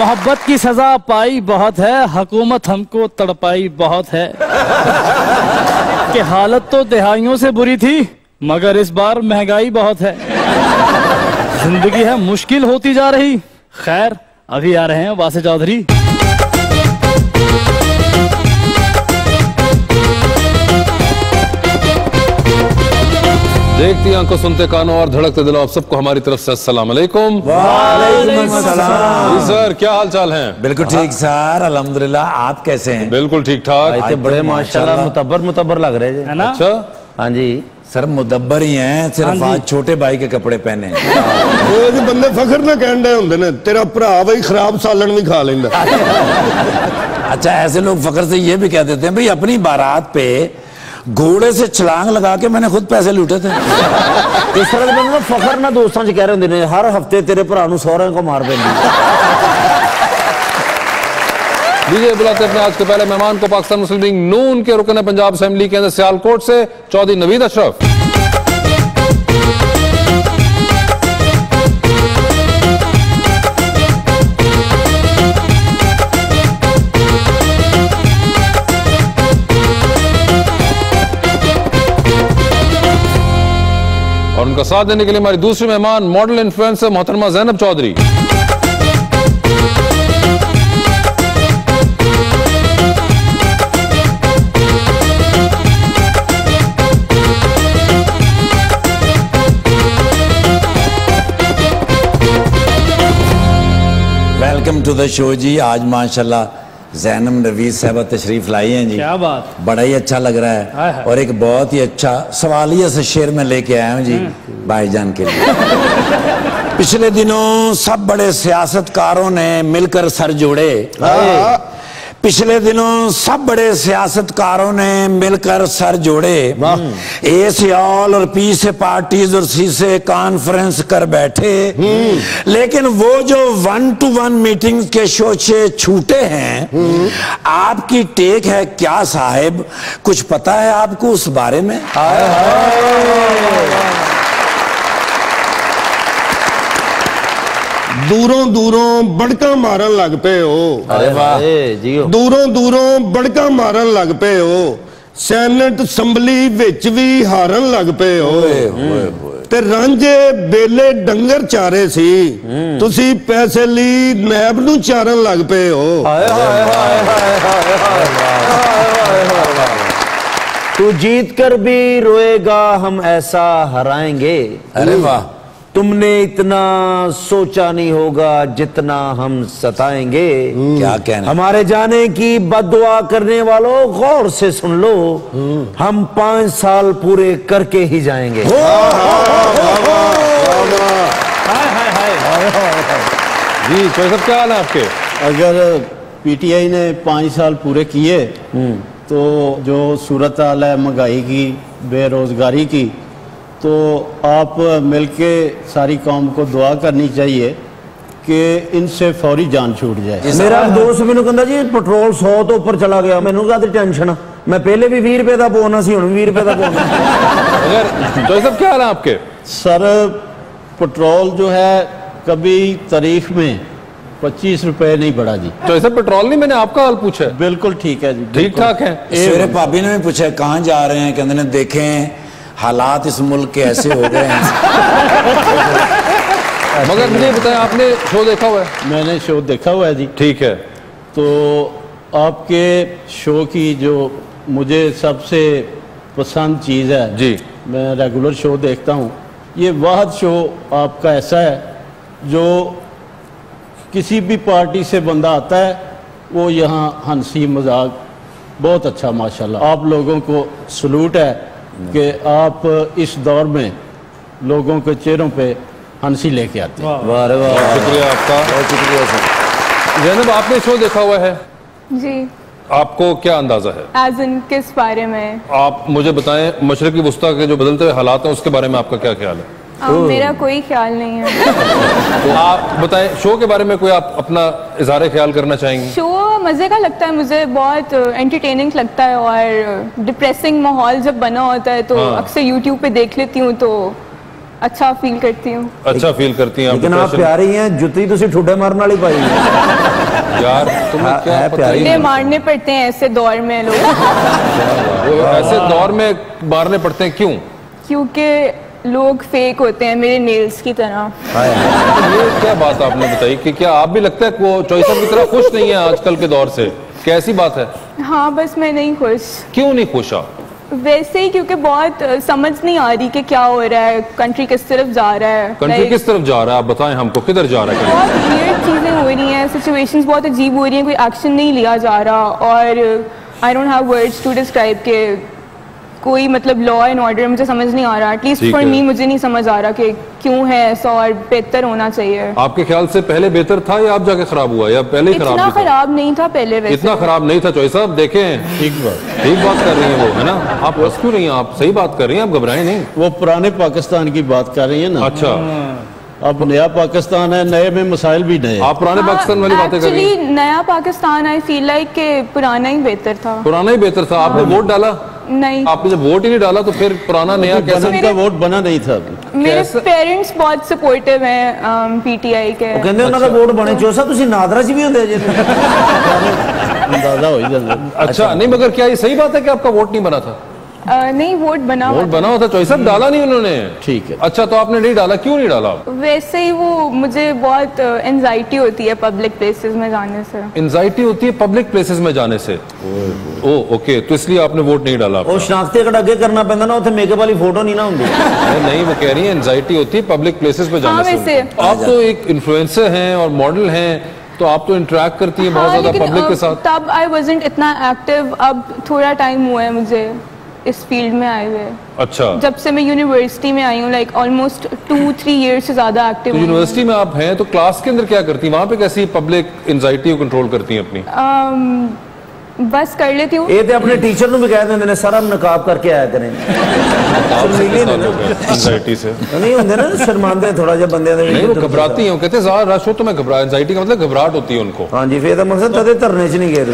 मोहब्बत की सजा पाई बहुत है, हकूमत हमको तड़पाई बहुत है। कि हालत तो दिहाइयों से बुरी थी, मगर इस बार महंगाई बहुत है। जिंदगी है मुश्किल होती जा रही। खैर, अभी आ रहे हैं वासे चौधरी। देखती आंखों, सुनते कानों और धड़कते दिलों, आप सबको हमारी तरफ से अस्सलाम अलैकुम। वालेकुम अस्सलाम। सर, क्या हाल चाल है? बिल्कुल ठीक सर, अल्हम्दुलिल्लाह। आप कैसे हैं? बिल्कुल ठीक ठाक। बड़े माशाल्लाह मुतबर मुतबर लग रहे हैं। अच्छा, हाँ जी सर, मुदब्बर ही हैं, सिर्फ आज छोटे भाई के कपड़े पहने। बंदे फखर ना कहन दे हुंदे ने, तेरा भरा भाई खराब सालन भी खा लेंदा। अच्छा, ऐसे लोग फखर से ये भी कह देते हैं, भाई अपनी बारात पे घोड़े से छलांग लगा के मैंने खुद पैसे लूटे थे। इस तरह बंदा फखर ना दोस्तों से कह रहे होंगे, हर हफ्ते तेरे भरा नूं सौहरे को मार देंगे। लीजिए, बुलाते अपने आज के पहले मेहमान को, पाकिस्तान मुस्लिम लीग नून के रुकन पंजाब असेंबली के अंदर सियालकोट से चौधरी नवीद अशरफ। और उनका साथ देने के लिए हमारी दूसरी मेहमान मॉडल इन्फ्लुएंसर मोहतरमा Zainab Chaudhry. Welcome to the show ji. आज माशाल्लाह जैनब नवीद साहबा तशरीफ लाई हैं जी, क्या बात, बड़ा ही अच्छा लग रहा है। हाँ। और एक बहुत ही अच्छा सवालिया से शेर में लेके आया हूँ जी भाईजान के लिए। पिछले दिनों सब बड़े सियासतकारों ने मिलकर सर जोड़े। हाँ। पिछले दिनों सब बड़े सियासतकारों ने मिलकर सर जोड़े, ए से ऑल और पी से पार्टीज और सी से कॉन्फ्रेंस कर बैठे। लेकिन वो जो 1-to-1 मीटिंग के शोचे छूटे हैं, आपकी टेक है क्या साहिब? कुछ पता है आपको उस बारे में? आए हाय, दूरों दूरों बड़का मारन लग पे हो, दूरों दूरों बड़का मारन लग पे हो, सैनेट असम्बली विच भी हारन लग पे हो, ते रांझे बेले डंगर चारे सी, तुसी पैसे ली नैब नू चारन लग पे हो। तू जीत कर भी रोएगा, हम ऐसा हराएंगे। अरे वाह, तुमने इतना सोचा नहीं होगा जितना हम सताएंगे। क्या कहना, हमारे जाने की बद्दुआ करने वालों गौर से सुन लो, हम 5 साल पूरे करके ही जाएंगे। जी चौधरी, क्या हाल है आपके? अगर पीटीआई ने 5 साल पूरे किए तो जो सूरत हाल है महंगाई की, बेरोजगारी की, तो आप मिलके सारी कौम को दुआ करनी चाहिए कि इनसे फौरी जान छूट जाए। मेरा दोस्त मैनू कहता जी पेट्रोल 100 तो ऊपर चला गया, मैनू कहते टेंशन, मैं पहले भी 20 रुपए का पोना सी, हुण 20 रुपए का पोना। तो सब क्या हाल है आपके? सर, पेट्रोल जो है कभी तारीख में 25 रुपए नहीं बढ़ा जी। तो ऐसा पेट्रोल नहीं, मैंने आपका हाल पूछा। बिल्कुल ठीक है जी, ठीक ठाक है। मेरे भाभी ने भी पूछा कहाँ जा रहे हैं, कहते हैं देखें हालात इस मुल्क के ऐसे हो गए हैं। मगर मुझे बताएं, आपने शो देखा हुआ है? मैंने शो देखा हुआ है जी। ठीक है, तो आपके शो की जो मुझे सबसे पसंद चीज़ है जी, मैं रेगुलर शो देखता हूँ, ये वाहद शो आपका ऐसा है जो किसी भी पार्टी से बंदा आता है वो यहाँ हंसी मजाक बहुत अच्छा, माशाल्लाह। आप लोगों को सलूट है कि आप इस दौर में लोगों के चेहरों पे हंसी लेके आते हैं। वाह वाह, शुक्रिया आपका, बहुत शुक्रिया सर। जैनब, आपने शो देखा हुआ है जी, आपको क्या अंदाजा है as in किस बारे में? आप मुझे बताएं, मशरक़ी वुस्ता के जो बदलते हुए हालात हैं उसके बारे में आपका क्या ख्याल है? मेरा कोई ख्याल नहीं है। तो आप बताएं, शो के बारे में कोई आप अपना इजहार ख्याल करना चाहेंगे? शो मज़े का लगता है मुझे, बहुत एंटरटेनिंग लगता है, और डिप्रेसिंग माहौल जब बना होता है तो अक्सर यूट्यूब पे देख लेती हूँ, तो अच्छा फील करती हूँ। अच्छा फील करती हैं। लेकिन आप प्यारी हैं, जुती तुसी ठुड्डे मारने वाली पाई है यार। तुम्हें क्या प्यारी मारने पड़ते हैं ऐसे दौर में लोग। ऐसे दौर में मारने पड़ते हैं क्यों? क्योंकि लोग फेक होते हैं मेरे नेल्स की तरह। ये क्या बात आपने बताई कि क्या आप भी लगता है वो चॉइसर की तरह खुश नहीं है आजकल के दौर से? कैसी बात है? हाँ बस मैं नहीं खुश। क्यों नहीं खुश आप? वैसे ही क्योंकि बहुत समझ नहीं आ रही कि क्या हो रहा है, कंट्री किस तरफ जा रहा है। कंट्री किस तरफ जा रहा है आप बताएं हमको, किधर जा रहा है? बहुत वियर्ड चीज़ें हो रही हैं, सिचुएशंस बहुत अजीब हो रही हैं, कोई एक्शन नहीं लिया जा रहा और I don't have words to describe के कोई मतलब लॉ एंड ऑर्डर मुझे समझ नहीं आ रहा। एटलीस्ट फॉर मी मुझे नहीं समझ आ रहा कि क्यों है ऐसा और बेहतर होना चाहिए। आपके ख्याल से पहले बेहतर था या आप जाके खराब हुआ या पहले ही खराब? इतना खराब नहीं था पहले, वैसे इतना खराब नहीं था। चौधरी साहब देखें, ठीक बात कर रही है वो, है ना? आप हंस क्यों रही हैं? आप सही बात कर रही हैं, आप घबराएं नहीं। वो पुराने पाकिस्तान की बात कर रही है ना। अच्छा अब नया पाकिस्तान है, नए में मसाइल भी नए। आप पुराने पाकिस्तान वाली बातें कर रही हैं। नया पाकिस्तान आई फील लाइक के पुराना ही बेहतर था। पुराना ही बेहतर था। आपने वोट डाला? नहीं। आपने जब वोट ही नहीं डाला तो फिर पुराना नया कैसे? उनका वोट बना नहीं था। मेरे पेरेंट्स बहुत सपोर्टिव हैं पीटीआई के। कहते उन्होंने वोट बने चौसा तुसी नादरा जी भी होंदे जे अंदाजा हो जांदा। अच्छा नहीं मगर क्या ये सही बात है कि आपका वोट नहीं बना था? नहीं वोट बना हुआ था। चौधरी साहब डाला नहीं उन्होंने। ठीक है। अच्छा तो आपने नहीं डाला, क्यों नहीं डाला? वैसे ही वो मुझे बहुत एंजाइटी होती है पब्लिक प्लेसेस में जाने से। एंजाइटी होती है पब्लिक प्लेसेस में जाने से? ओह ओके, तो इसलिए आपने वोट नहीं डाला। और शनाख्ती कार्ड आगे करना पैंदा ना, उसे मेकअप वाली फोटो नहीं ना होंगी। नहीं वो कह रही है एंजाइटी होती है पब्लिक प्लेसेस में जाने से। आप तो एक इन्फ्लुएंसर हैं और मॉडल हैं तो आप तो इंटरेक्ट करती है बहुत ज्यादा पब्लिक के साथ। तब आई वाजंट इतना एक्टिव, अब थोड़ा टाइम हुआ है मुझे इस फील्ड में आए हुए। अच्छा जब से मैं यूनिवर्सिटी में आई हूँ लाइक ऑलमोस्ट 2-3 ईयर से ज्यादा एक्टिव। तो यूनिवर्सिटी में आप हैं तो क्लास के अंदर क्या करती हैं? वहाँ पे कैसी पब्लिक एंजाइटी को कंट्रोल करती हैं अपनी? बस कर लेती हूँ। ये तो अपने टीचर भी कह देंगे सारा नकाब करके आया करें एंजाइटी से। नहीं होंगे ना शर्माते थोड़ा जहा बंद घबराती हैं, कहते हैं ज्यादा रश हो तो मैं घबरा, एंजाइटी का मतलब घबराहट होती है उनको। हाँ जी फिर मकसद कदे धरने च नहीं गए।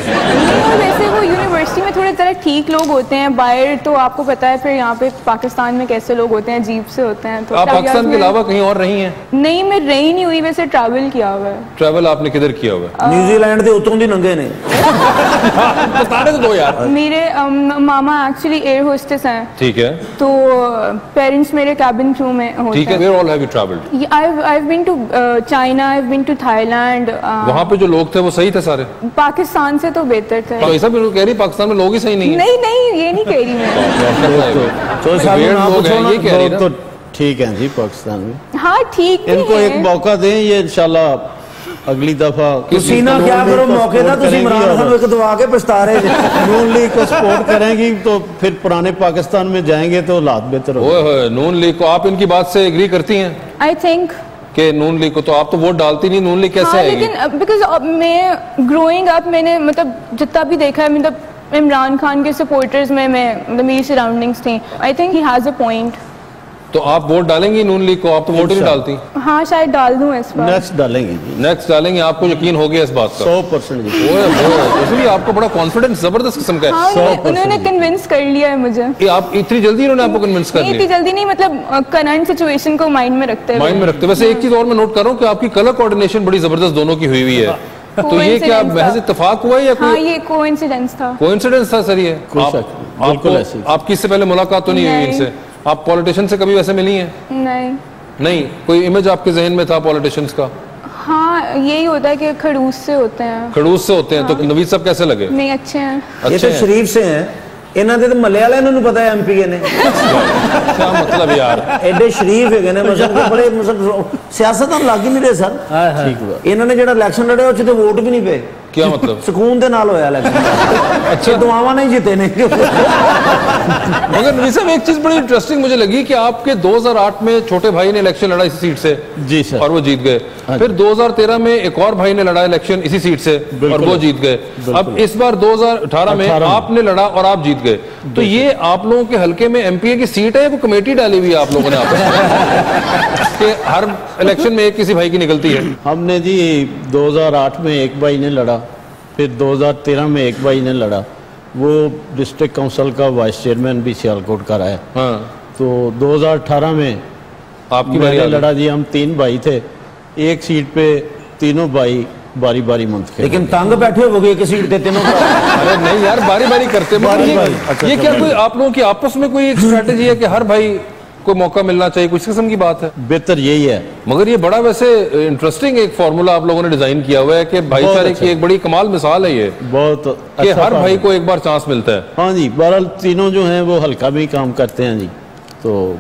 यूनिवर्सिटी में थोड़े तरह ठीक लोग होते हैं, बाहर तो आपको पता है फिर यहाँ पे पाकिस्तान में कैसे लोग होते हैं, अजीब से होते हैं। तो आप पाकिस्तान के अलावा कहीं और रही हैं? नहीं मैं रही नहीं हुई, वैसे ट्रैवल किया हुआ है। ट्रैवल आपने किधर किया हुआ है? न्यूजीलैंड के उतों दी नंगे ने बता दे दो यार। मेरे मामा एक्चुअली एयर होस्टेस हैं। ठीक है। तो पेरेंट्स मेरे कैबिन क्रू में होते हैं। Where all have you travelled? I have been to China, I have been to Thailand. वहाँ पे जो लोग थे वो सही थे सारे? पाकिस्तान से तो बेहतर थे। कह रही पाकिस्तान में लोग ही सही नहीं है। नहीं नहीं ये नहीं कह रही मैं। तो ठीक है जी पाकिस्तान में। हाँ ठीक है, इनको एक मौका दें ये इंशाल्लाह अगली दफा। किसी ना क्या करो मौके ना तुम इमरान खान को दबा के पछता रहे नून लीग को सपोर्ट करेंगी तो फिर पुराने पाकिस्तान में जाएंगे तो हालात बेहतर होगा। नून लीग को आप इनकी बात से एग्री करती हैं? आई थिंक के नून लीग को तो आप तो वोट डालती नहीं, नून लीग कैसे आएगी? लेकिन बिकॉज मैं ग्रोइंग अप मैंने मतलब जितना भी देखा है मतलब इमरान खान के सपोर्टर्स में मैं मेरी सराउंडिंग्स थी। I think he has a point. तो आप वोट डालेंगी नून लीग को? आप तो वोट ही नहीं डालती। हाँ शायद डाल दूं इस बार। नेक्स्ट डालेंगे आपको यकीन हो गया इस बात का 100%। इसलिए आपको बड़ा कॉन्फिडेंस जबरदस्त किस्म का है। हाँ, उन्होंने कन्विंस कर लिया है मुझे। ये आप इतनी जल्दी उन्होंने आपको कन्विंस कर लिया? इतनी जल्दी नहीं मतलब करंट सिचुएशन को माइंड में रखते। वैसे एक चीज और मैं नोट कर रहा हूँ कि आपकी कलर कोऑर्डिनेशन बड़ी जबरदस्त दोनों की हुई है, तो ये क्या महज इत्तेफाक हुआ या कोई? हाँ, ये कोइंसिडेंस था सर। ये आपकी इससे पहले मुलाकात तो नहीं हुई इनसे? आप पॉलिटिशियन से कभी वैसे मिली हैं? नहीं। कोई इमेज आपके जहन में था पॉलिटिशियंस का? हाँ यही होता है कि खड़ूस से होते हैं। तो नवीद साहब कैसे लगे? नहीं अच्छे हैं। ये तो शरीफ से हैं, इन्होंने तो मले वाले इन्होंने पता है एमपीए ने क्या मतलब यार एडे शरीफ है ने मतलब बड़े मतलब सियासत में लाग ही नहीं रहे सर। ठीक हुआ इन्होंने जेड़ा इलेक्शन लड़े उसते वोट भी नहीं पे। क्या मतलब? सुकून दे नाल होया इलेक्शन। अच्छा दुआवा नहीं जीते ने मगर नबी साहब एक चीज बड़ी इंटरेस्टिंग मुझे लगी कि आपके 2008 में छोटे भाई ने इलेक्शन लड़ा इसी सीट से। जी सर। और वो जीत गए। फिर 2013 में एक और भाई ने लड़ा इलेक्शन इसी सीट से और वो जीत गए। अब इस बार 2018 में आपने लड़ा और आप जीत गए। तो ये आप लोगों के हलके में एमपीए की सीट है या कमेटी डाली हुई है आप लोगों ने आपने? हर इलेक्शन में एक किसी भाई की निकलती है। हमने जी 2008 में एक भाई ने लड़ा, फिर 2013 में एक भाई ने लड़ा, वो डिस्ट्रिक्ट काउंसिल का वाइस चेयरमैन भी सियालकोट का रहा है। हाँ। तो 2018 में आपकी बारी लड़ा जी। हम तीन भाई थे, एक सीट पे तीनों भाई बारी बारी मुंतखिब। लेकिन तंग बैठे हो गए कि सीट देते। अरे नहीं यार, बारी बारी करते। ये क्या कोई आप लोगों की आपस में कोई स्ट्रेटजी है कि हर भाई को मौका मिलना चाहिए? कुछ किस्म की बात है, बेहतर यही है। मगर ये बड़ा वैसे इंटरेस्टिंग एक फार्मूला आप लोगों ने डिजाइन किया हुआ है कि भाईचारे की एक बड़ी कमाल मिसाल है ये, बहुत कि हर भाई को एक बार चांस मिलता है। हाँ जी, बहरहाल तीनों जो हैं वो हल्का भी काम करते हैं जी, तो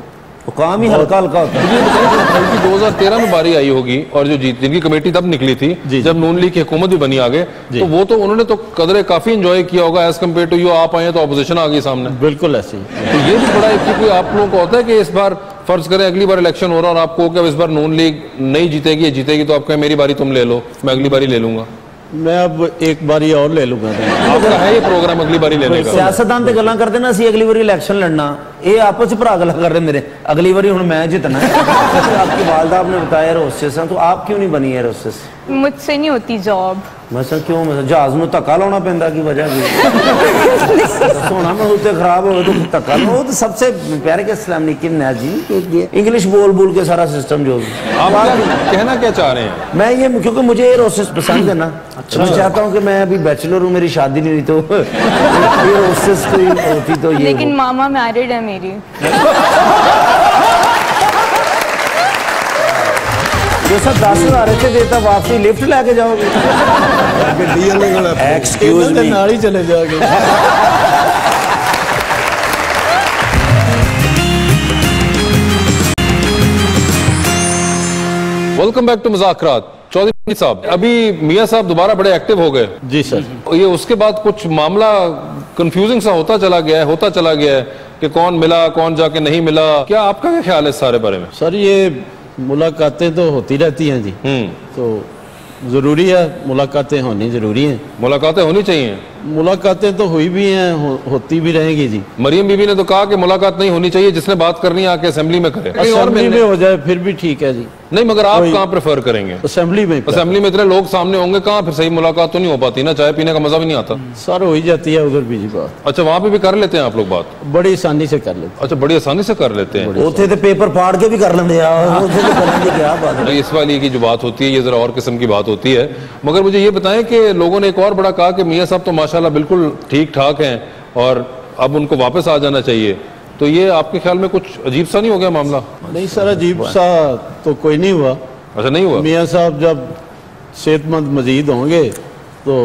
काम ही हल्का हल्का होता है। 2013 में बारी आई होगी और जो जीत जिनकी कमेटी तब निकली थी जब नून लीग की हुकूमत भी बनी आगे, तो वो तो उन्होंने तो कदरे काफी एंजॉय किया होगा एज कम्पेयर टू यू। आप आए तो ऑपोजिशन आ गई सामने, बिल्कुल ऐसे ही। तो ये भी बड़ा एक कोई आप लोगों को होता है कि इस बार फर्ज करें अगली बार इलेक्शन हो रहा और आपको क्या इस बार नून लीग नहीं जीतेगी, जीतेगी तो आप कहें मेरी बारी तुम ले लो, मैं अगली बारी ले लूंगा, मैं अब एक बारी और ले लूंगा। आपका है ये प्रोग्राम अगली बारी लेने का। सियासतदान ते गल्लां करदे ना अगली बारी इलेक्शन लड़ना, ये आपस में भरा गल्लां कर रहे मेरे, अगली बारी हुण मैं जितना। आपकी वालदा आपने बताया रोसेस हैं, तो आप क्यों नहीं बनी है रोसेस? मुझसे नहीं होती जॉब। मसला क्यों? मतलब जहाज में धक्का लाना पैंदा की वजह सोना महूते खराब हो तो धक्का लो। तो सबसे प्यारे के अस्सलाम वालेकुम नाज़रीन, इंग्लिश बोल बोल के सारा सिस्टम जो आप कहना क्या चाह रहे हैं? मैं ये क्योंकि मुझे ये रोसेस पसंद है ना, अच्छा मैं चाहता हूँ कि मैं अभी बैचलर हूँ, मेरी शादी नहीं हुई तो ये रोसेस होती तो। लेकिन मामा मैरिड है मेरी। जो सब 10,000 थे देता वापसी लिफ्ट लाके जाओगे, एक्सक्यूज मी, नाल ही चले जाओगे। वेलकम बैक टू मज़ाक़ रात। चौधरी साहब, अभी मियां साहब दोबारा बड़े एक्टिव हो गए जी सर। ये उसके बाद कुछ मामला कंफ्यूजिंग सा होता चला गया है कि कौन मिला कौन जाके नहीं मिला, क्या आपका क्या ख्याल है इस सारे बारे में? सर ये मुलाकातें तो होती रहती हैं जी, तो ज़रूरी है, मुलाकातें होनी ज़रूरी हैं, मुलाकातें होनी चाहिए। मुलाकातें तो हुई भी हैं, होती भी रहेंगी जी। मरियम बीबी ने तो कहा कि मुलाकात नहीं होनी चाहिए, जिसने बात करनी है आके असेंबली में करे, असेंबली में हो जाए फिर भी ठीक है जी। नहीं मगर आप कहाँ प्रेफर करेंगे? असेंबली में इतने लोग सामने होंगे, कहाँ फिर सही मुलाकात तो नहीं हो पाती ना, चाय पीने का मजा भी नहीं आता। सर हो ही जाती है उधर भी जी बात। अच्छा वहाँ पे भी कर लेते हैं आप लोग बात? बड़ी आसानी से कर लेते हैं। अच्छा बड़ी आसानी से कर लेते हैं, उसे तो पेपर फाड़ के भी कर लेंगे यार। इस वाली की जो बात होती है ये जरा और किस्म की बात होती है। मगर मुझे ये बताएं कि लोगों ने एक और बड़ा कहा कि मियाँ साहब तो माशाल्लाह बिल्कुल ठीक ठाक हैं और अब उनको वापस आ जाना चाहिए, तो ये आपके ख्याल में कुछ अजीब सा नहीं हो गया मामला? नहीं सर अजीब सा तो कोई नहीं हुआ। अच्छा नहीं हुआ? मियाँ साहब जब सेहतमंद मजीद होंगे तो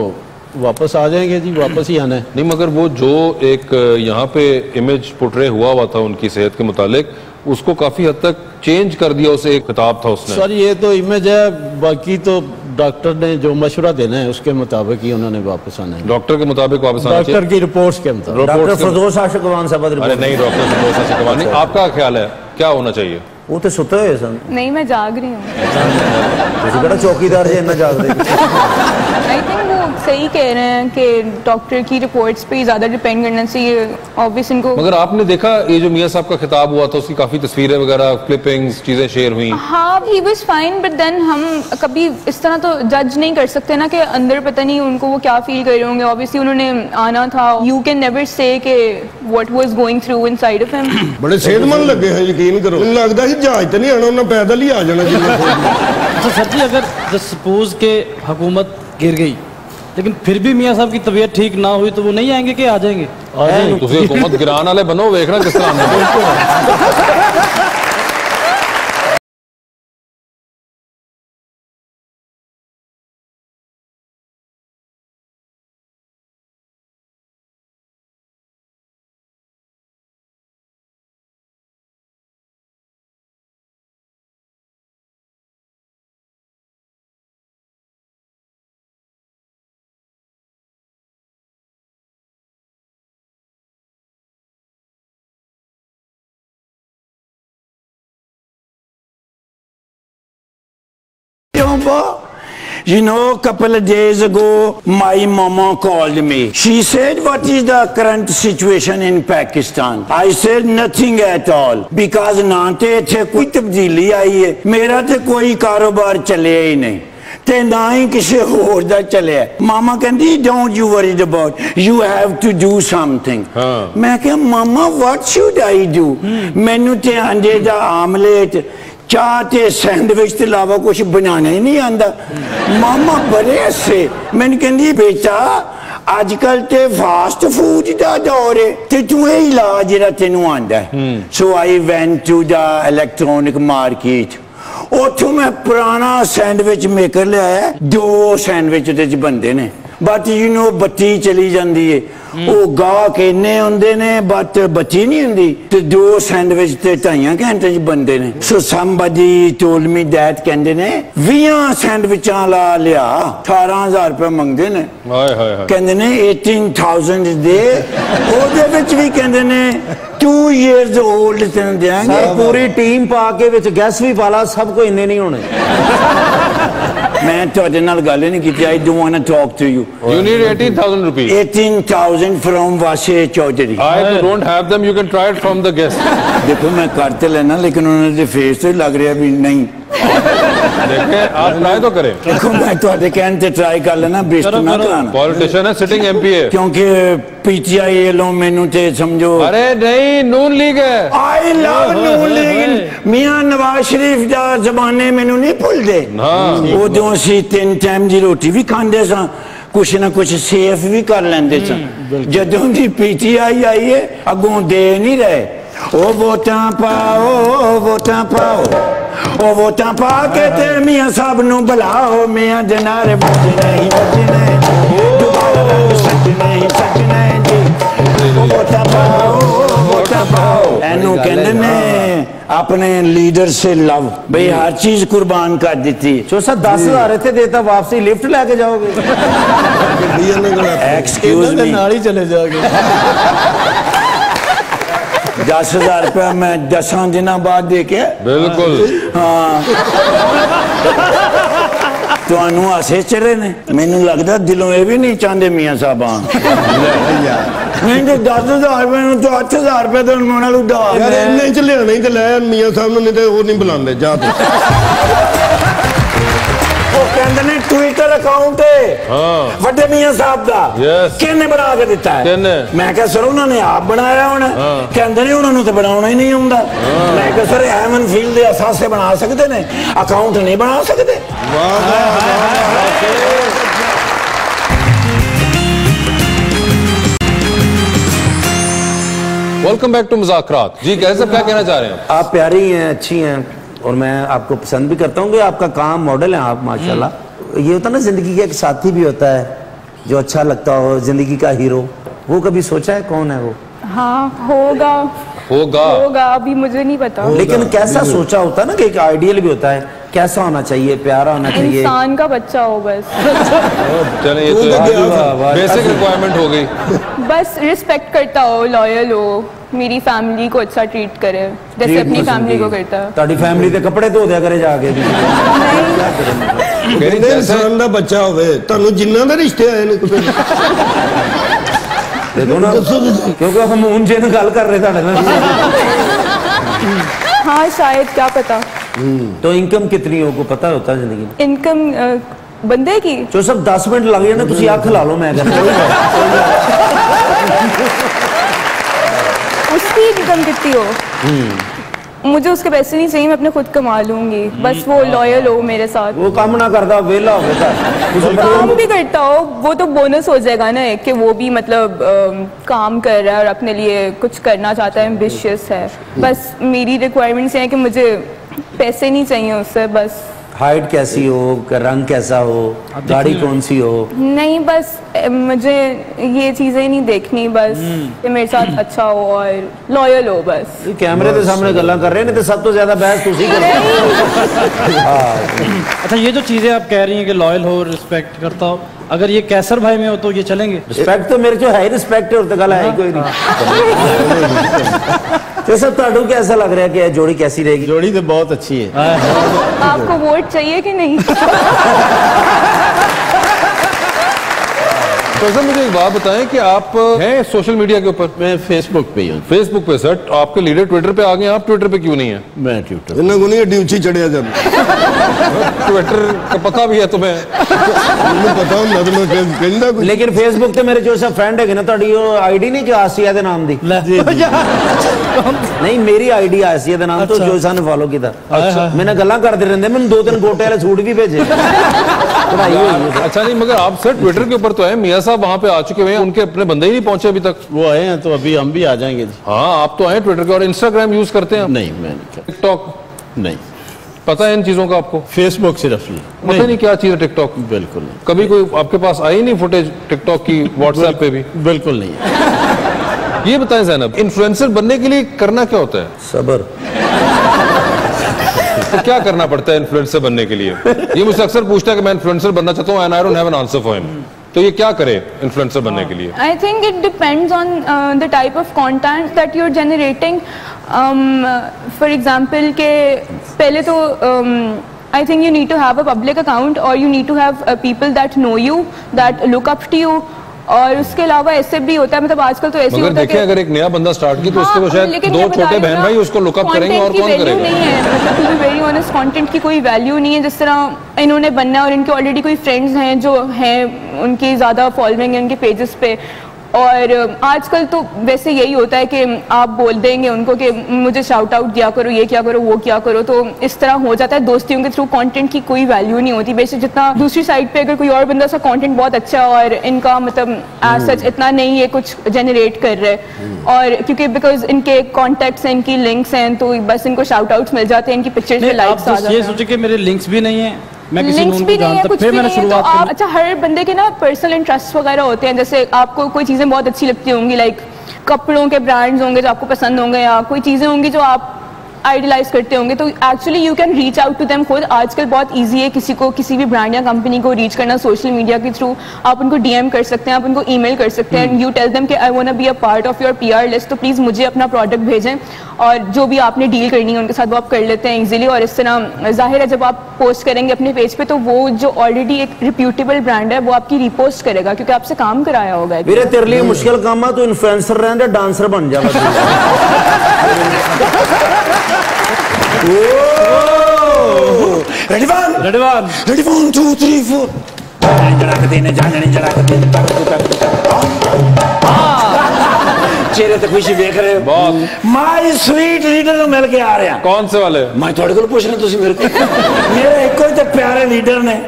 वापस आ जाएंगे जी, वापस ही आना है। नहीं मगर वो जो एक यहाँ पे इमेज पोर्ट्रे हुआ था उनकी सेहत के मुतालिक, उसको काफी हद तक चेंज कर दिया, उसे एक खिताब था उसने। सर ये तो इमेज है, बाकी तो डॉक्टर ने जो मशवरा देना है उसके मुताबिक ही उन्होंने वापस आना है, डॉक्टर के मुताबिक वापस आना चाहिए, डॉक्टर की रिपोर्ट्स के मुताबिक। डॉक्टर फिरदौस आशिक अवान साहब की रिपोर्ट। अरे नहीं डॉक्टर फिरदौस आशिक अवान, आपका ख्याल है क्या होना चाहिए? वो तो सुते हुए सन। नहीं मैं जाग रही हूँ। बड़ा चौकीदार है, मैं जाग रही हूँ। सही कह रहे हैं कि डॉक्टर की रिपोर्ट्स पे ज्यादा डिपेंड करना चाहिए ऑब्वियस इनको। मगर आपने देखा ये जो मियां साहब का खिताब हुआ था उसकी काफी तस्वीरें वगैरह क्लिपिंग्स चीजें शेयर हुई। हाँ he was fine but then हम कभी इस तरह तो जज नहीं कर सकते ना कि अंदर पता नहीं उनको वो क्या फील कर रहे होंगे, ऑब्वियसली उन्होंने आना था। यू कैन नेवर से कि what was going through inside of him. बड़े सेहतमंद लगे हैं, यकीन करो लगता है जहाज तो नहीं आना, उन्होंने पैदल ही आ जाना। सच्ची अगर सपोज के हुकूमत गिर गई लेकिन फिर भी मियाँ साहब की तबीयत ठीक ना हुई तो वो नहीं आएंगे कि आ जाएंगे? हुकूमत गिराने वाले बनो, देखना किस तरह। You know, couple of days ago, my mama called me. She said, what is the current situation in Pakistan? I said, nothing at all. Because ना तो इतने कोई तब्दीली आई है, मेरा तो कोई कारोबार चले ही नहीं, ते ना ही किसी और दा चले है। मामा कहती, don't you worry about, you have to do something. मैं कहा, मामा what should I do? मैंने ते अंडे दा आमलेट चाहते सैंडविच के अलावा कुछ बनाना ही नहीं आता। मामा बड़े हसे, मैंने कहती बेटा अजकल तो फास्ट फूड का दौर है तो तू ही ला जो तेन आता है। So I went to the electronic market, उतों मैं पुराना सैंडविच मेकर लिया, दो सैंडविच बनते हैं बट यू नो बत्ती चली जाती है, वो गाहक इन्ने होंगे ने बट बत्ती नहीं होंगी, तो दो सैंडविच तो ढाइया घंटे बनते हैं। So somebody told me that, कहते ने 20 सैंडविचा ला लिया 18,000 रुपया मंगते हैं, कहते ने 18,000 दे, भी कहते ने 2 years old तेन देंगे, पूरी टीम पा के विच गैस भी पाला, सब को इन्ने नहीं होने। मैं थोड़े नाल गल नहीं की, I don't want to talk to you, you need 18,000 rupees, 18,000 from Wasay Chaudhry, I don't have them, you can try it from the guest. देखो मैं करते लेना, लेकिन उन्होंने फेस तो लग रहा भी नहीं। देखें आप ट्राई तो करें, देखो मैं तो कहने से ट्राई कर लेना, बेस्ट ना कराना, पॉलिटिशियन है, सिटिंग एमपी है, क्योंकि पीटीआई लो मेनू ते समझो, अरे नहीं नून लीग है, आई लव नून लीग, मियां नवाज शरीफ दा जमाने मेनू नहीं भूलदे, वो जो सी 3 टाइम दी रोटी भी खांदे सां, कुछ ना कुछ सेफ भी कर लेंदे सां, जदों दी पीटीआई आई है अगों दे नहीं रहे, ओ वोटां पाओ वोटां पाओ, ओ वोटां पा के ते मियां साहब नूं बुलाओ, मियां दे नारे बजने सजने जी, ओ वोटां पाओ वोटां पाओ, एनू कहंदे ने अपने लीडर से लव, भाई हर चीज कुर्बान कर देती। सर 10,000 थे देता, वापसी लिफ्ट लेके जाओगे? एक्सक्यूज मी, नाल ही चले जाओगे। 10,000 रुपया मैं 10 दिनों बाद दे के बिल्कुल, हाँ तो हसे चले ने, मैनू लगता दिलों ये भी नहीं चाहते मियाँ साहब, नहीं तो 10,000 रुपये तो 8,000 रुपये तो उन्होंने उठा नहीं चले, नहीं तो लै मियाँ साहब नहीं तो वो नहीं बुलाते जा, ट्विटर अकाउंट वड्डे मियां साहब दा किसने बना के दिता है? मैं कहा सर उन्होंने आप बनाया होना, कहते ने उन्होंने तो बनाना ही नहीं आंदा, मैं कहा सर एमन फील्ड के असासे बना सकते ने, अकाउंट नहीं बना सकते। वेलकम बैक टू मज़ाक़ रात। जी कैसे, क्या कहना चाह रहे हैं आप? प्यारी हैं, अच्छी हैं और मैं आपको पसंद भी करता हूँ कि आपका काम मॉडल है आप माशाल्लाह। ये होता है ना जिंदगी का एक साथी भी होता है जो अच्छा लगता हो, जिंदगी का हीरो, वो कभी सोचा है कौन है वो? हाँ होगा होगा होगा, अभी मुझे नहीं पता, लेकिन कैसा सोचा होता है ना कि एक आइडियल भी होता है, कैसा होना चाहिए? प्यारा होना चाहिए, इंसान का बच्चा हो बस। चले ये तो बेसिक रिक्वायरमेंट हो गई, बस रिस्पेक्ट करता हो, लॉयल हो, मेरी फैमिली को अच्छा ट्रीट करे जैसे अपनी फैमिली को करता। ताड़ी फैमिली के कपड़े धो दिया करे जाके, नहीं इंसान का बच्चा होवे, तानू जिन्ना दे रिश्ते आए ने देखो ना, क्योंकि हम उन जे गल कर रहे ताड़े ना। हाँ शायद, क्या पता। तो इनकम कितनी हो को पता होता जिंदगी में? इनकम बंदे की जो सब 10 मिनट लग जाए ना, तुम अख ला लो, मैं उसकी इनकम कितनी हो? मुझे उसके पैसे नहीं चाहिए, मैं अपने खुद कमा लूंगी, बस वो लॉयल हो मेरे साथ, वो काम ना करता वेला हो, काम भी करता हो वो तो बोनस हो जाएगा ना, कि वो भी मतलब काम कर रहा है और अपने लिए कुछ करना चाहता है, एम्बिशियस है। बस मेरी रिक्वायरमेंट्स हैं कि मुझे पैसे नहीं चाहिए उससे, बस हाइट कैसी हो, रंग कैसा हो, गाड़ी कौन सी हो, नहीं बस मुझे ये चीजें नहीं देखनी, बस मेरे साथ अच्छा हो और लॉयल हो बस। कैमरे के सामने गल्ला कर रहे हैं तो सब तो ज्यादा बहस तुसी कर रहे हो। अच्छा ये जो चीजें आप कह रही हैं कि लॉयल हो, रिस्पेक्ट करता हो, अगर ये कैसर भाई में हो तो ये चलेंगे? रिस्पेक्ट तो मेरे जो है, रिस्पेक्ट और तो गला है कोई नहीं। तो सब ताड़ू कैसा लग रहा है कि जोड़ी कैसी रहेगी? जोड़ी तो बहुत अच्छी है। आपको वोट चाहिए कि नहीं? सर मुझे एक बात बताएं कि आप हैं सोशल मीडिया के ऊपर? मैं फेसबुक पे हूँ। फेसबुक पे सर, आपके लीडर ट्विटर पे आ गए, आप ट्विटर पे क्यों नहीं है? मैं ट्विटर इन्हें को नहीं ड्यूटी चढ़े जब ट्विटर का पता भी है तुम्हें? पता हूँ लेकिन फेसबुक पे मेरे जो सब फ्रेंड है ना, ਤੁਹਾਡੀ आईडी नहीं जो आसिया के नाम दी नहीं, मेरी आईडी आसिया के नाम तो जो ਸਾਨੂੰ ਫਾਲੋ ਕੀਤਾ। मैंने गल्ला करते रहते, मैंने 2-3 गोटे वाले सूट भी भेजे। अच्छा नहीं, मगर आप सर ट्विटर के ऊपर तो है, मियाँ साहब वहाँ पे आ चुके हुए हैं, उनके अपने बंदे ही नहीं पहुंचे अभी तक। वो आए हैं तो अभी हम भी आ जाएंगे। हाँ आप तो आए ट्विटर के। और इंस्टाग्राम यूज करते हैं? नहीं, मैं नहीं। टिकटॉक नहीं, पता है इन चीजों का आपको? फेसबुक सिर्फ पता नहीं क्या चीज है टिकटॉक। बिल्कुल नहीं। कभी कोई आपके पास आई नहीं फुटेज टिकटॉक की? व्हाट्सएप पे भी बिल्कुल नहीं। ये बताएं ज़ैनब, इन्फ्लुएंसर बनने के लिए करना क्या होता है? सबर। तो क्या करना पड़ता है इन्फ्लुएंसर बनने के लिए? ये मुझसे अक्सर पूछता है कि मैं इन्फ्लुएंसर बनना चाहता हूँ and I don't have an answer for him, तो ये क्या करे इन्फ्लुएंसर बनने के लिए? I think it depends on the type of content that you are generating. For example के पहले तो I think you need to have a public account or you need to have people that know you, that look up to you। और उसके अलावा ऐसे भी होता है, मतलब आजकल तो ऐसे होता है कि अगर एक नया बंदा स्टार्ट की तो उसके वो शायद 2 छोटे बहन भाई उसको लुक अप करेंगे और कौन करेगा। नहीं है मतलब to be very honest, content की कोई वैल्यू नहीं है। जिस तरह इन्होंने बनना, और इनके ऑलरेडी कोई फ्रेंड्स हैं जो हैं, उनकी ज़्यादा फॉलोइंग है उनके पेजेस पे। और आजकल तो वैसे यही होता है कि आप बोल देंगे उनको कि मुझे शाउट आउट दिया करो, ये क्या करो, वो क्या करो, तो इस तरह हो जाता है। दोस्तियों के थ्रू कंटेंट की कोई वैल्यू नहीं होती। बेशक जितना दूसरी साइड पे अगर कोई और बंदा सा कंटेंट बहुत अच्छा और इनका मतलब एज सच इतना नहीं है, कुछ जनरेट कर रहे हैं, और क्योंकि बिकॉज इनके कॉन्टेक्ट्स हैं, इनकी लिंक्स हैं, तो बस इनको शाउट आउट्स मिल जाते हैं, इनकी पिक्चर्स में लाइक्स आ जाते हैं। ये सोचे कि मेरे लिंक्स भी नहीं है, मैं किसी लिंक्स भी नहीं है, कुछ भी नहीं है, तो आप अच्छा हर बंदे के ना पर्सनल इंटरेस्ट वगैरह होते हैं। जैसे आपको कोई चीज़ें बहुत अच्छी लगती होंगी, लाइक कपड़ों के ब्रांड्स होंगे जो आपको पसंद होंगे, या कोई चीज़ें होंगी जो आप आइडियलाइज करते होंगे, तो actually you can reach out to them खुद। आजकल बहुत ईजी है किसी को, किसी भी ब्रांड या कंपनी को रीच करना सोशल मीडिया के थ्रू। आप उनको डीएम कर सकते हैं, आप उनको ईमेल कर सकते हैं, यू टेल देम कि I want to be a part of your PR list, तो प्लीज़ मुझे अपना प्रोडक्ट भेजें, और जो भी आपने डील करनी है उनके साथ वो आप कर लेते हैं ईजिली। और इस तरह जाहिर है जब आप पोस्ट करेंगे अपने पेज पर, तो वो जो ऑलरेडी एक रिप्यूटेबल ब्रांड है वो आपकी रिपोस्ट करेगा क्योंकि आपसे काम कराया होगा। मेरे तेरे लिए मुश्किल काम है, तो इन्फ्लुएंसर रहें डांसर बन जाएगा। चेहरे तो खुशी देख रहे बहुत। माई स्वीट लीडर मिल के आ रहे। कौन से वाले? मैं थोड़े को पूछना मेरे को मेरे एक ही तो प्यारे लीडर ने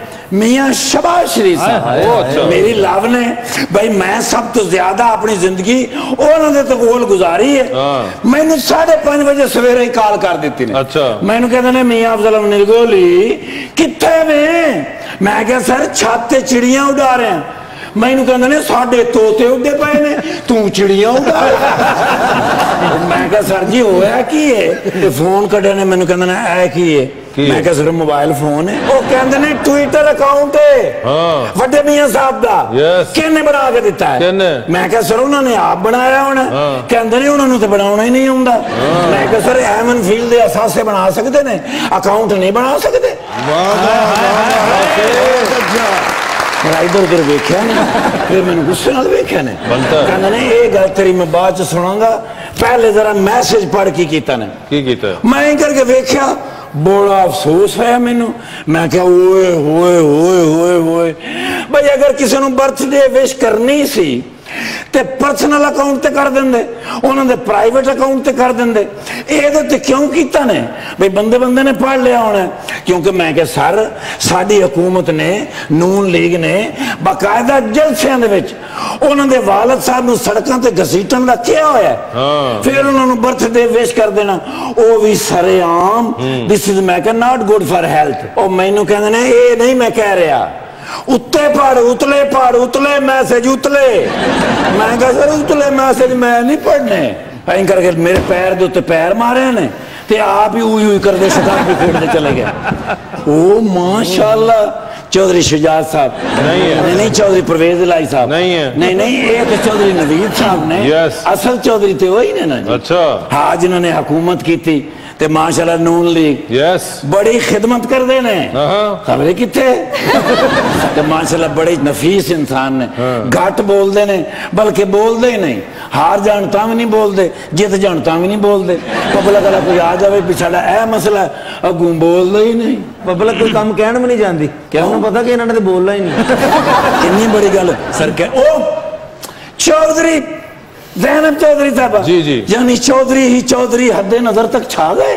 मियाँ शबाश शरीफ साहब मेरी लाभ ने भाई मैं सब तो ज्यादा अपनी जिंदगी उन्होंने तो गोल गुजारी है। मैंने 5:30 बजे सवेरे ही कॉल कर दी। अच्छा मैंने कहते मियाँ अफजल अमीर गोली कितने में? मैं क्या सर छाते चिड़िया उड़ा रहे हैं। मैनू कहते ने साढ़े तोते उड़े पे ने तू चिड़िया उड़ा। मैं क्या सर जी होया की है? फोन कटे ने मैनू कहते है की है? मैं क्या सर मोबाइल फोन है। वो कहते ने ट्विटर अकाउंट है वड्डे मियां साहब दा, किसने बना के दिता है? मैं क्या सर उन्होंने आप बनाया होना। कहते ने उन्होंने तो बनाना ही नहीं आंदा। मैं क्या सर एमन फील्ड दे असासे बना सकते ने, अकाउंट नहीं बना सकते? मैं इधर उधर वेख्या ने, फिर मैंने गुस्से नाल वेख्या ने। कहते ने ये गल तेरी मैं बाद च सुनाऊंगा, पहले जरा मैसेज पढ़ के कीता ने। की कीता? मैं करके वेख्या, बड़ा अफसोस होया मैनू। मैं क्या ओए होए होए होए होए भाई अगर किसी नू बर्थडे विश करनी सी ते पर्सनल अकाउंट ते कर देंदे, उन्होंने प्राइवेट अकाउंट ते कर देंदे, ये ते क्यों कीता ने? भाई बंदे बंदे ने पढ़ लिया होना। क्योंकि मैं क्या सर साड़ी हुकूमत ने नून लीग ने बाकायदा जलसियां दे विच उन्होंने वालद साहब नूं सड़कां ते घसीटण दा किया होया। फिर उन्होंने बर्थडे विश कर देना, वो भी सरेआम। दिस इज मैं क्या नॉट गुड फॉर हेल्थ। और मैनू कहंदे ने ये नहीं मैं कह रहा उत्ते पढ़ उतले मैसेज उतले। मैं क्या सर उतले मैसेज मैं नहीं पढ़ने। ऐं करके मेरे पैर दे उत्ते पैर मारे ने ते आप ही उई करते शराब भी खोलने चले गए। ओ माशाल्लाह चौधरी शुजात साहब नहीं है, नहीं चौधरी परवेज लाई साहब नहीं है, नहीं नहीं ये तो चौधरी नवीद साहब ने। असल चौधरी थे वही ने ना। अच्छा हाँ जिन्होंने हुकूमत की थी ते माशाल्लाह नून लीग बड़ी खिदमत करते ने, खबरे किथे ते माशाल्लाह बड़े नफीस इंसान ने, घट बोलते ने बल्कि बोलते ही नहीं, हार जान तां भी नहीं बोलते, जित जान तां भी नहीं बोलते, पब्लिक वाला कोई आ जाए भी साडा ऐ मसला अगू बोलते ही नहीं, पब्लिक कोई काम कहण भी नहीं जांदी, क्यों पता कि इन्होंने तो बोलना ही नहीं। इन्नी बड़ी गल सर के ओ चौधरी जैनब चौधरी साहब जी जी यानी चौधरी ही चौधरी हद नजर तक छा गए।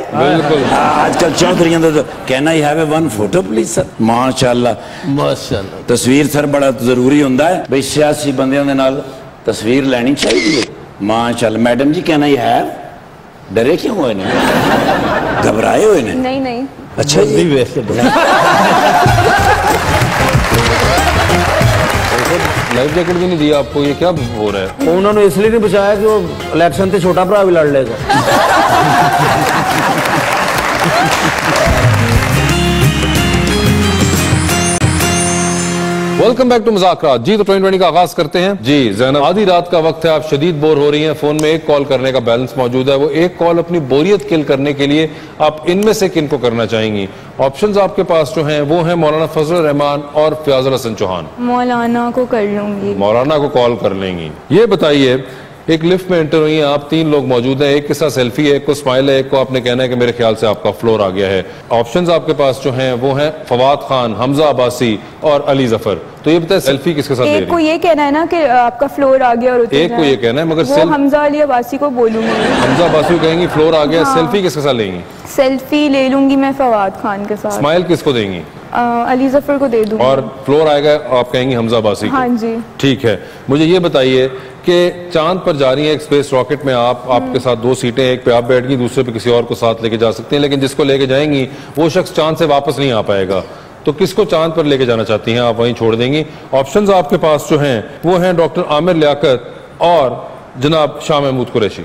आजकल चौधरियों का कहना ही है वन फोटो प्लीज सर। माशाल्लाह माशाल्लाह तस्वीर सर बड़ा जरूरी होंदा है भाई, सियासी बंदियों के नाल तस्वीर लेनी चाहिए। माशाल्लाह मैडम जी कहना ही है, डरे क्यों हुए ने, घबराए हुए ने? नहीं नहीं अच्छा जी लाइफ जैकेट भी नहीं दिया आपको, ये क्या हो रहा है? उन्होंने इसलिए नहीं बचाया कि वो इलेक्शन से छोटा भरा भी लड़ लेगा। वेलकम बैक टू मज़ाक रात। जी तो 2020 का आगाज करते हैं जी। ज़ैनब आधी रात का वक्त है, आप शदीद बोर हो रही हैं, फोन में एक कॉल करने का बैलेंस मौजूद है, वो एक कॉल अपनी बोरियत किल करने के लिए आप इनमें से किन को करना चाहेंगी? ऑप्शंस आपके पास जो हैं वो हैं मौलाना फजल रहमान और फयाजुल हसन चौहान। मौलाना को कर लूंगी, मौलाना को कॉल कर लेंगी। ये बताइए एक लिफ्ट में एंटर हुई हैं आप, तीन लोग मौजूद हैं, एक के साथ सेल्फी है, एक को स्माइल है, एक को आपने कहना है कि मेरे ख्याल से आपका फ्लोर आ गया है। ऑप्शंस आपके पास जो हैं वो हैं फवाद खान, हमजा अब्बासी और अली जफर। तो ये बताए सेल्फी किसके साथ ले रही है? एक को ये कहना है ना कि आपका फ्लोर आ गया और एक को ये कहना है, मगर वो हमजा अली अब्बासी को बोलूंगी, हमजा अब्बासी को कहेंगी फ्लोर आ गया। सेल्फी किसके साथ लेंगी? सेल्फी ले लूंगी मैं फवाद खान के साथ। स्माइल किसको देंगी? अली जफर को दे दूंगी। और फ्लोर आएगा आप कहेंगी हमजा अब्बासी को। हाँ जी ठीक है। मुझे ये बताइए कि चांद पर जा रही है एक स्पेस रॉकेट में आप, आपके साथ दो सीटें, एक पे आप बैठ गई, दूसरे पे किसी और को साथ लेके जा सकते हैं, लेकिन जिसको लेके जाएंगी वो शख्स चांद से वापस नहीं आ पाएगा, तो किसको चांद पर लेके जाना चाहती हैं आप, वहीं छोड़ देंगी? ऑप्शंस आपके पास जो हैं वो हैं डॉक्टर आमिर लियाकत और जनाब शाह महमूद कुरैशी।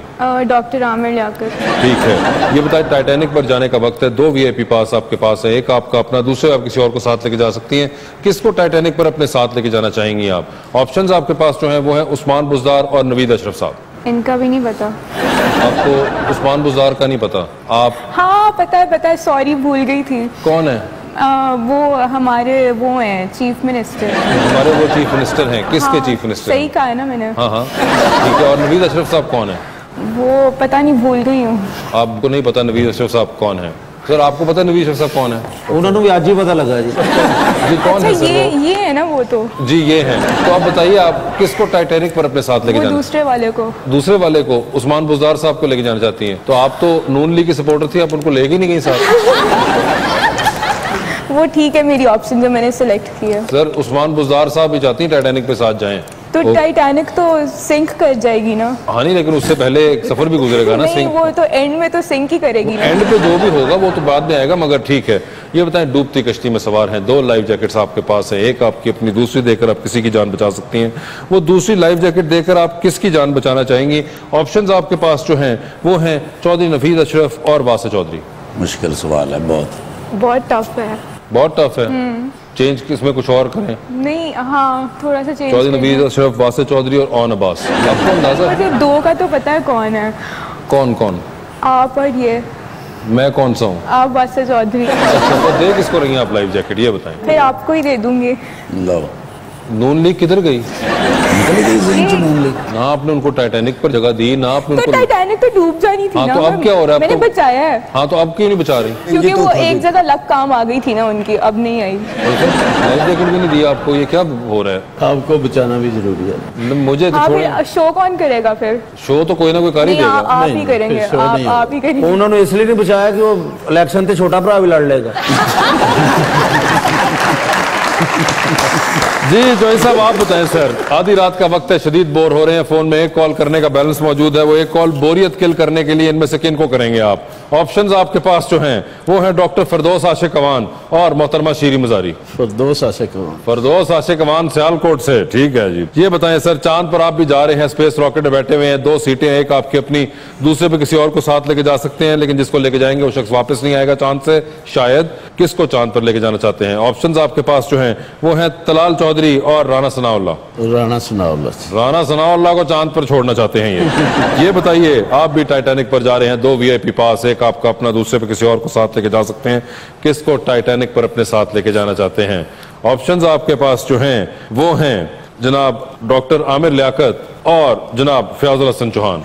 डॉक्टर आमिर लियाकत। ठीक है। ये बताइए टाइटैनिक पर जाने का वक्त है, दो वीआईपी पास आपके पास है, एक आपका अपना, दूसरे आप किसी और को साथ लेके जा सकती हैं, किसको टाइटैनिक पर अपने साथ लेके जाना चाहेंगी आप? ऑप्शंस आपके पास जो हैं वो हैं उस्मान बुजदार और नवीद अशरफ साहब। इनका भी नहीं पता आपको? उस्मान बुजदार का नहीं पता आप? हाँ पता है, सॉरी भूल गई थी। कौन है वो? हमारे वो हैं चीफ मिनिस्टर। हमारे वो चीफ मिनिस्टर हैं? किसके हाँ, चीफ मिनिस्टर? सही कहा है ना मैंने? हाँ हाँ ठीक है। और नवीद अशरफ साहब कौन है? वो पता नहीं, भूल गई हूँ। आपको नहीं पता नवीद अशरफ साहब कौन है? सर आपको पता नवीद अशरफ साहब कौन है? उन्होंने भी आज ही पता लगा जी। जी कौन है सर? ये है ना वो तो जी ये है। तो आप बताइए आप किसको टाइटैनिक पर अपने साथ लेके जाना? दूसरे वाले को। दूसरे वाले को उस्मान बुजदार साहब को लेके जाना चाहती है। तो आप तो नून लीग की सपोर्टर थी, आप उनको लेके नहीं गई साथ। वो ठीक है मेरी ऑप्शन जो मैंने सिलेक्ट की है। सर उस्मान बुजदार साहब भी चाहती हैं टाइटैनिक पे साथ जाएं। तो टाइटैनिक तो सिंक कर जाएगी ना? हाँ नहीं लेकिन उससे पहले एक सफर भी गुजरेगा ना। सिंक वो तो एंड में तो सिंक ही करेगी। एंड पे जो भी होगा वो तो बाद में आएगा, मगर ठीक है। ये बताएं डूबती कश्ती में सवार हैं, दो लाइफ जैकेट्स आपके पास है, एक आपकी अपनी, दूसरी देकर आप किसी की जान बचा सकती हैं, वो दूसरी लाइफ जैकेट देकर आप किसकी जान बचाना चाहेंगी? ऑप्शंस आपके पास जो हैं वो हैं चौधरी नवीद अशरफ और वासय चौधरी। मुश्किल सवाल है, बहुत टफ है, बहुत टफ है। चेंज किसमें कुछ और करें? नहीं हाँ थोड़ा सा चेंज। चौधरी नवीद अशरफ, वासय चौधरी और ओन अब्बास। आपको अंदाजा है? मुझे दो का तो पता है कौन है। कौन कौन? आप और ये। मैं कौन सा हूँ? आप वासय चौधरी। अच्छा तो दे किसको रही हैं आप लाइफ जैकेट, ये बताएं? फिर आपको ही दे दूंगी। लो नून लीग किधर गई? ना आपने उनको टाइटैनिक पर जगह दी, ना आपने तो उनको टाइटैनिक तो डूब जानी थी। हाँ, ना तो अब क्या हो रहा है? मैंने बचाया है। हाँ तो अब क्यों नहीं बचा रही? क्योंकि वो एक जगह लक काम आ गई थी ना उनकी, अब नहीं आई। लाइफ जैकेट भी नहीं दी आपको, ये क्या हो रहा है? आपको बचाना भी जरूरी है। मुझे शो कौन करेगा फिर? शो तो कोई ना कोई कर ही देगा। आप ही करेंगे, आप ही करेंगे। उन्होंने इसलिए नहीं बचाया कि वो इलेक्शन से छोटा भरा भी लड़ लेगा। जी जोई साहब आप बताएं सर, आधी रात का वक्त है, शदीद बोर हो रहे हैं, फोन में एक कॉल करने का बैलेंस मौजूद है, वो एक कॉल बोरियत किल करने के लिए इनमें से किन को करेंगे आप? ऑप्शंस आपके पास जो हैं वो हैं डॉक्टर फिरदौस आशिक अवान और मोहतरमा शेरी मजारी। फिरदौस आशिक अवान। फिरदौस आशिक अवान सियालकोट से, ठीक है जी। ये बताएं सर, चांद पर आप भी जा रहे हैं, स्पेस रॉकेट में बैठे हुए हैं, दो सीटें, एक आपकी अपनी, दूसरे पे किसी और को साथ लेके जा सकते हैं, लेकिन जिसको लेके जाएंगे वो शख्स वापस नहीं आएगा चांद से शायद, किसको चांद पर लेके जाना चाहते हैं? ऑप्शंस आपके पास जो है हैं वो हैं तलाल चौधरी और राना सनाउल्लाह को चांद पर छोड़ना चाहते हैं ये बताइए, आप भी टाइटैनिक पर जा रहे हैं, 2 VIP पास, एक आपका अपना, दूसरे पर किसी और को साथ लेके जा सकते हैं, किसको टाइटैनिक पर अपने साथ लेके जाना चाहते हैं? ऑप्शंस आपके पास जो हैं वो हैं जनाब डॉक्टर आमिर लियाकत और जनाब फ़याज़ुल हसन चौहान।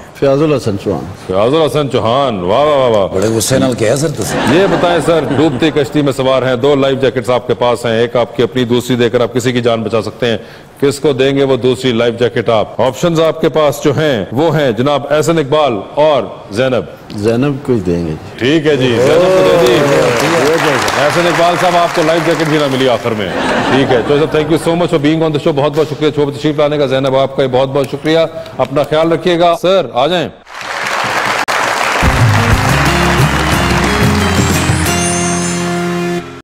वाह वाह वाह, बड़े गुस्से नाल क्या है सर तुम? ये बताएं सर, डूबती कश्ती में सवार हैं, 2 लाइफ जैकेट्स आपके पास हैं, एक आपकी अपनी, दूसरी देकर आप किसी की जान बचा सकते हैं, किसको देंगे वो दूसरी लाइफ जैकेट आप? ऑप्शंस आपके पास जो हैं वो हैं जनाब एहसन इकबाल और ज़ैनब कुछ देंगे। ठीक है जी, एहसन इकबाल साहब आपको लाइफ जैकेट भी ना मिली आखिर में। ठीक है, तो thank you so much for being on the show, बहुत बहुत शुक्रिया शो पर तशरीफ लाने का। ज़ैनब आपका बहुत बहुत शुक्रिया, अपना ख्याल रखिएगा सर, आ जाएं।